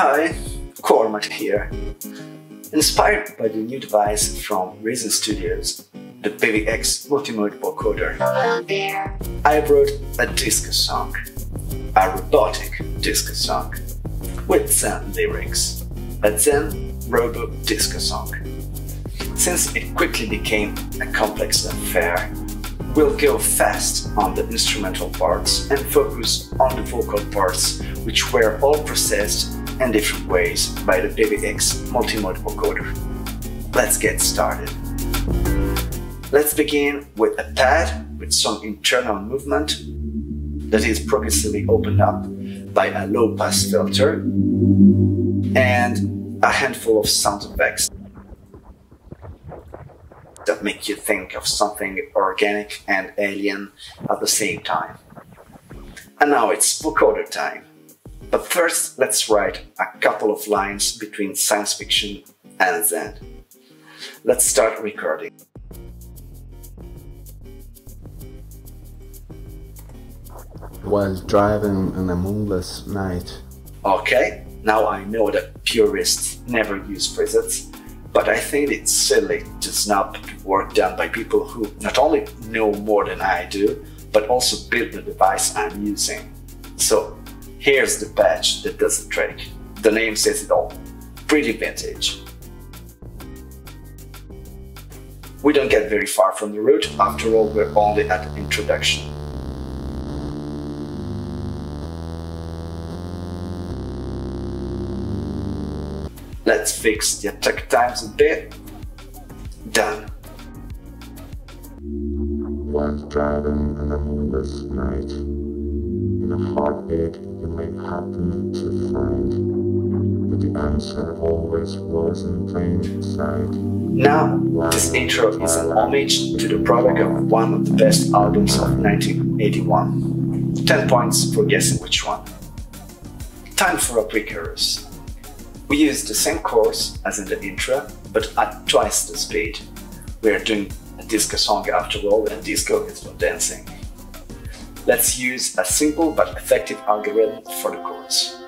Hi, Cormac here. Inspired by the new device from Razer Studios, the BV-X Multimode Vocoder, I wrote a disco song, a robotic disco song, with some lyrics, a Zen robo disco song. Since it quickly became a complex affair, we'll go fast on the instrumental parts and focus on the vocal parts, which were all processed in different ways by the BV-X Multimode Vocoder. Let's get started. Let's begin with a pad with some internal movement that is progressively opened up by a low-pass filter and a handful of sound effects that make you think of something organic and alien at the same time. And now it's vocoder time. But first, let's write a couple of lines between science fiction and Zen. Let's start recording. While driving in a moonless night. Okay, now I know that purists never use presets, but I think it's silly to snub the work done by people who not only know more than I do, but also build the device I'm using. So here's the patch that does the trick. The name says it all. Pretty vintage. We don't get very far from the root, after all we're only at the introduction. Let's fix the attack times a bit. Done. While driving in a moonless night, in a heartbeat you may happen to find that the answer always was in plain sight. Now, this intro is an homage to the product of one of the best albums of 1981. 10 points for guessing which one. Time for a pre-chorus. We use the same chorus as in the intro, but at twice the speed. We are doing a disco song after all, and disco is for dancing. Let's use a simple but effective algorithm for the chorus.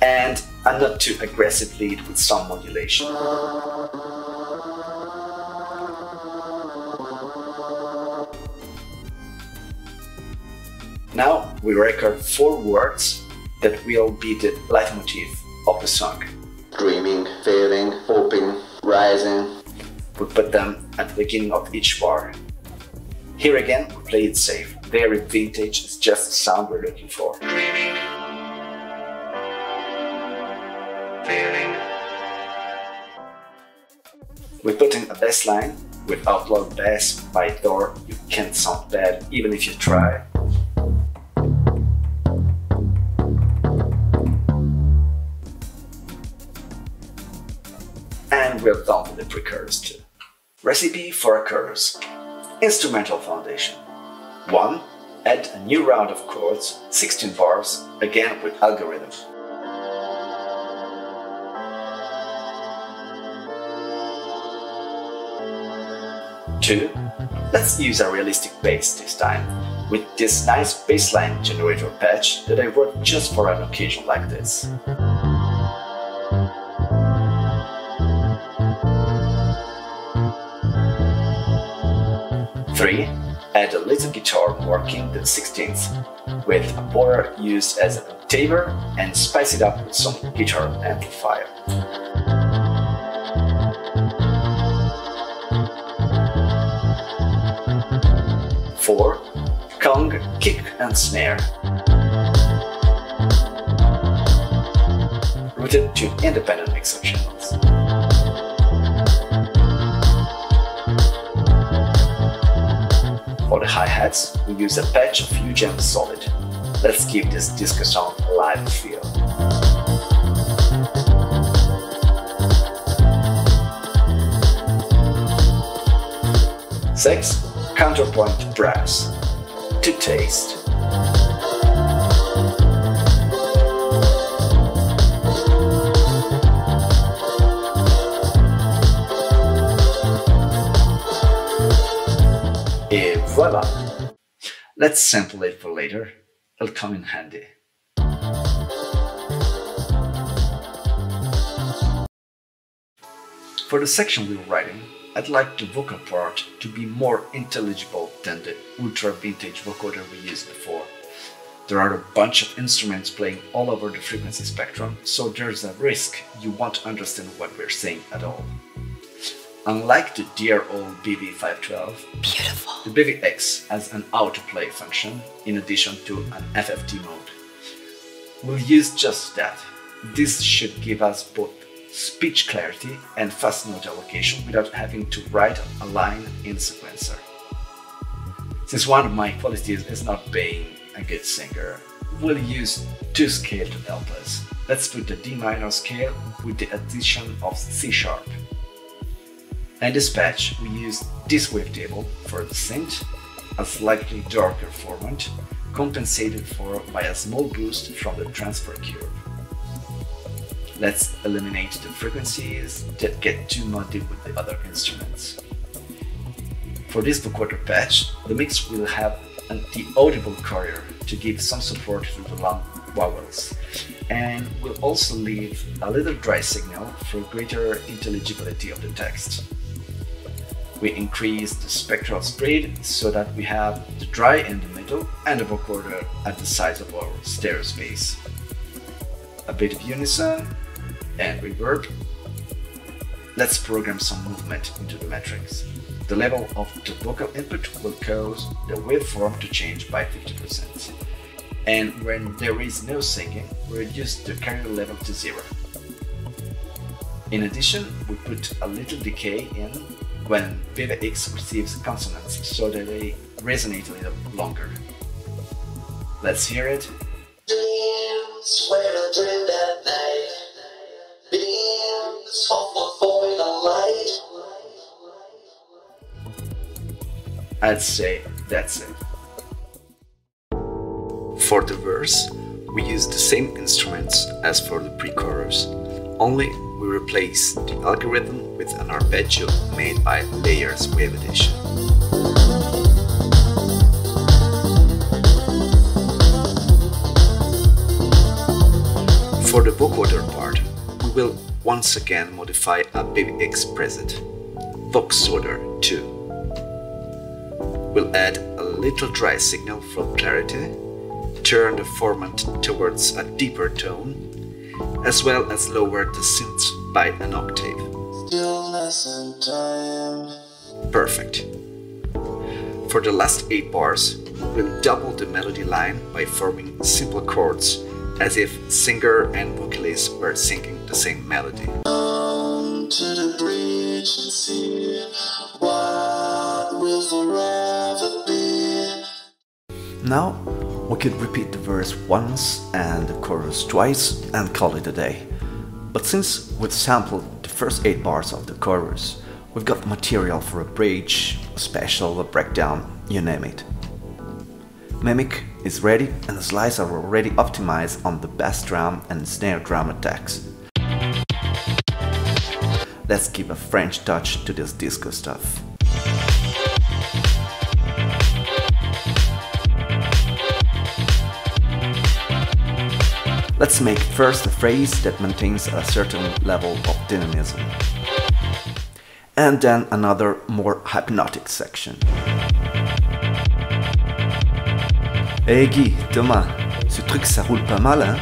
And a not too aggressive lead with some modulation. Now we record 4 words that will be the leitmotif of the song. Dreaming, failing, hoping, rising. We put them at the beginning of each bar. Here again, we play it safe. Very vintage, it's just the sound we're looking for. Dreaming, failing. We put in a bass line with Outlaw Bass by Door. You can't sound bad, even if you try. And we're done with the pre-chorus too. Recipe for a chorus. Instrumental foundation. 1. Add a new round of chords, 16 bars, again with algorithm. 2. Let's use a realistic bass this time, with this nice bassline generator patch that I wrote just for an occasion like this. 3. Add a little guitar marking the 16th, with a border used as an octaver, and spice it up with some guitar amplifier. 4. Gong, kick and snare. Rooted to independent mixer channels. 4 hi-hats, we use a patch of UGM Solid. Let's give this disco song a live feel. 6. Counterpoint brass. To taste. 11. Let's sample it for later, it'll come in handy. For the section we were writing, I'd like the vocal part to be more intelligible than the ultra-vintage vocoder we used before. There are a bunch of instruments playing all over the frequency spectrum, so there's a risk you won't understand what we're saying at all. Unlike the dear old BV-512, beautiful, the BV-X has an autoplay function in addition to an FFT mode. We'll use just that. This should give us both speech clarity and fast note allocation without having to write a line in the sequencer. Since one of my qualities is not being a good singer, we'll use two scales to help us. Let's put the D minor scale with the addition of C sharp. In this patch, we use this wavetable for the synth, a slightly darker format, compensated for by a small boost from the transfer curve. Let's eliminate the frequencies that get too muddy with the other instruments. For this vocoder patch, the mix will have the audible carrier to give some support to the long vowels, and will also leave a little dry signal for greater intelligibility of the text. We increase the spectral spread so that we have the dry in the middle and the vocoder at the size of our stereo space. A bit of unison and reverb. Let's program some movement into the matrix. The level of the vocal input will cause the waveform to change by 50%. And when there is no singing, reduce the carrier level to 0. In addition, we put a little decay in when BV-X receives consonants so that they resonate a little longer. Let's hear it. I'd say that's it. For the verse, we use the same instruments as for the pre-chorus, only we replace the algorithm with an arpeggio made by Layers Wave Edition. For the vocoder part, we will once again modify a BV-X preset, Vocoder 2. We'll add a little dry signal for clarity, turn the format towards a deeper tone, as well as lower the synth by an octave. Perfect. For the last 8 bars, we'll double the melody line by forming simple chords, as if singer and vocalist were singing the same melody. Down to the bridge and see what will forever be. Now we could repeat the verse once and the chorus twice and call it a day. But since we've sampled the first 8 bars of the chorus, we've got material for a bridge, a special, a breakdown, you name it. Mimic is ready and the slides are already optimized on the bass drum and snare drum attacks. Let's give a French touch to this disco stuff. Let's make first a phrase that maintains a certain level of dynamism. And then another more hypnotic section. Hey Guy, Thomas, ce truc ça roule pas mal, hein?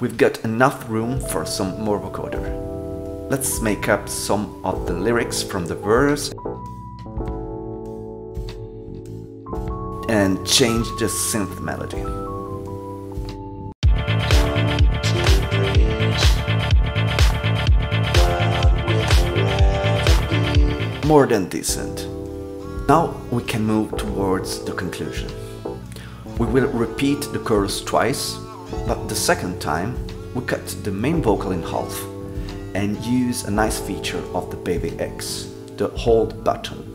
We've got enough room for some more vocoder. Let's make up some of the lyrics from the verse and change the synth melody. More than decent. Now we can move towards the conclusion. We will repeat the chorus twice, but the second time, we cut the main vocal in half and use a nice feature of the BV-X, the hold button.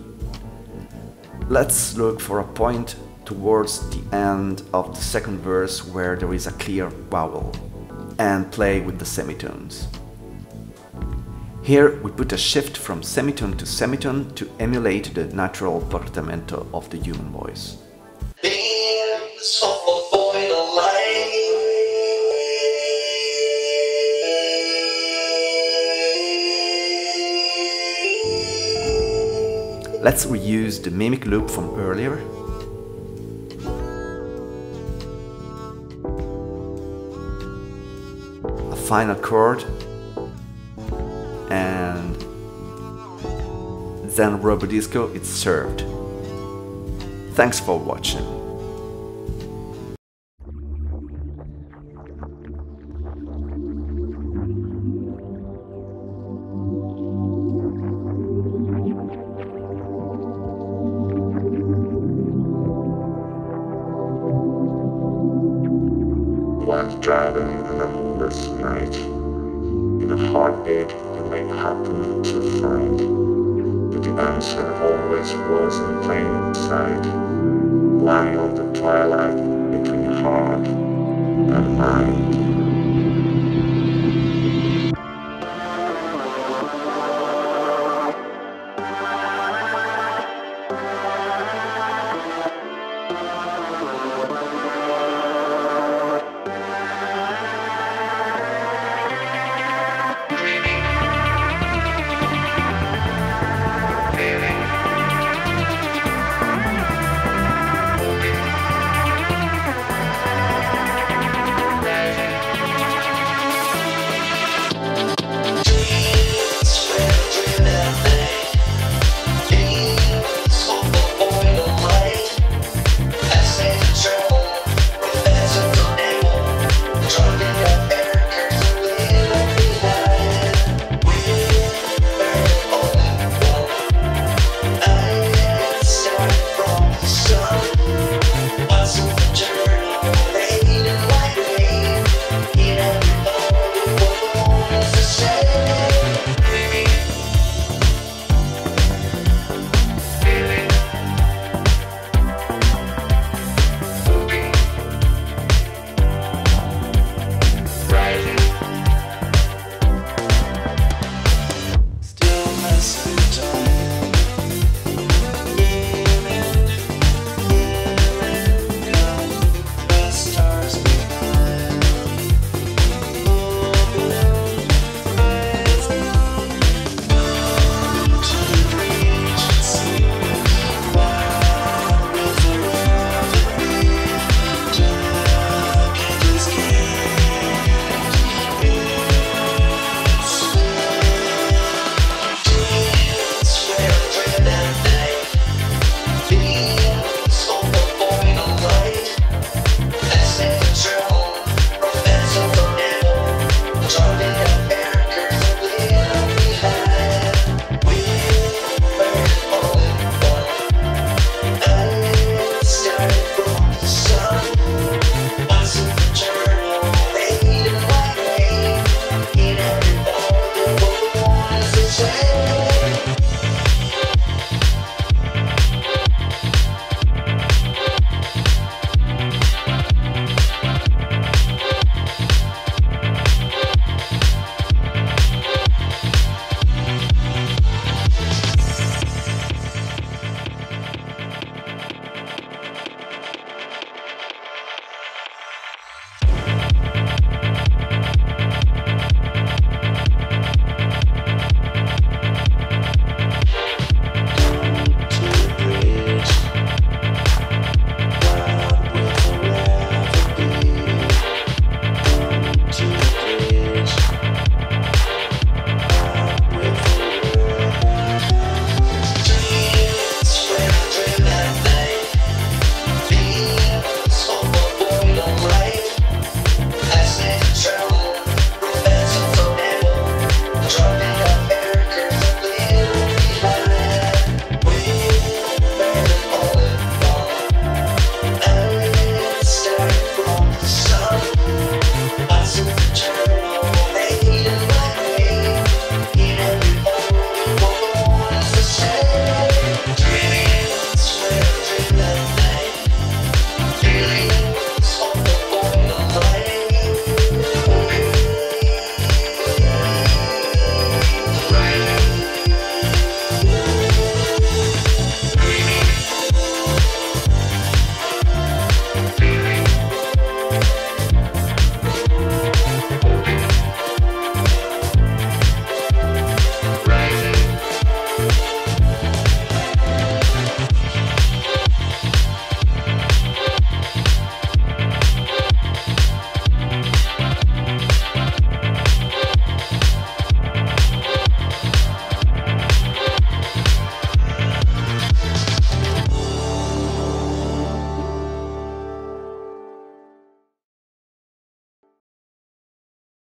Let's look for a point towards the end of the second verse where there is a clear vowel and play with the semitones. Here we put a shift from semitone to semitone to emulate the natural portamento of the human voice. Being so boy alive. Let's reuse the mimic loop from earlier. A final chord and then Robodisco, it's served. Thanks for watching. While driving in a moonless night, in a heartbeat you may happen to find that the answer always was in plain sight, lying on the twilight between heart and mind.